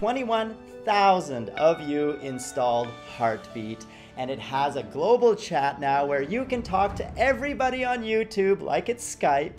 21,000 of you installed Heartbeat, and it has a global chat now where you can talk to everybody on YouTube like it's Skype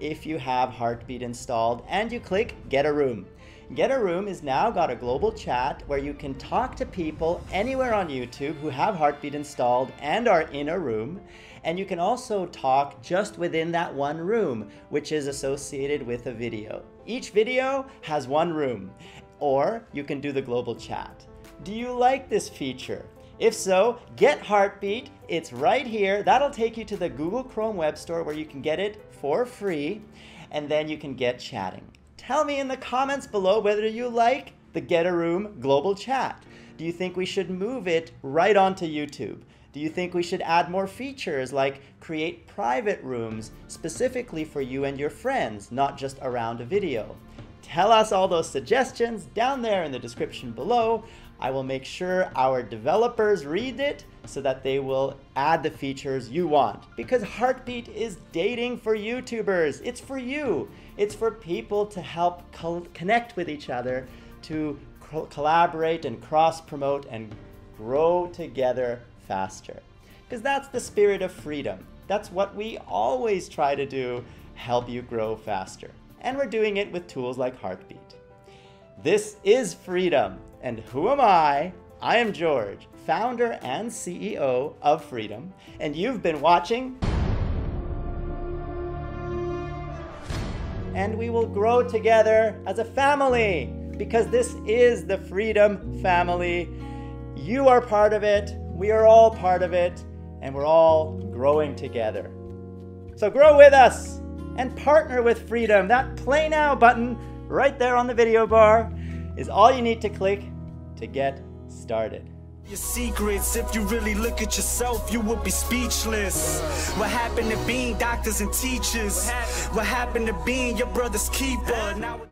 if you have Heartbeat installed, and you click Get a Room. Get a Room is now got a global chat where you can talk to people anywhere on YouTube who have Heartbeat installed and are in a room. And you can also talk just within that one room, which is associated with a video. Each video has one room, or you can do the global chat. Do you like this feature? If so, get Heartbeat. It's right here. That'll take you to the Google Chrome Web Store where you can get it for free, and then you can get chatting. Tell me in the comments below whether you like the Get a Room global chat. Do you think we should move it right onto YouTube? Do you think we should add more features like create private rooms specifically for you and your friends, not just around a video? Tell us all those suggestions down there in the description below. I will make sure our developers read it so that they will add the features you want. Because Heartbeat is dating for YouTubers. It's for you. It's for people to help connect with each other, to collaborate and cross-promote and grow together faster. Because that's the spirit of Freedom. That's what we always try to do, help you grow faster. And we're doing it with tools like Heartbeat. This is Freedom. And who am I? I am George, founder and CEO of Freedom, and you've been watching. And we will grow together as a family, because this is the Freedom family. You are part of it, we are all part of it, and we're all growing together. So grow with us and partner with Freedom. That Play Now button right there on the video bar is all you need to click to get started. Your secrets, if you really look at yourself, you would be speechless. What happened to being doctors and teachers? What happened to being your brother's keeper? Now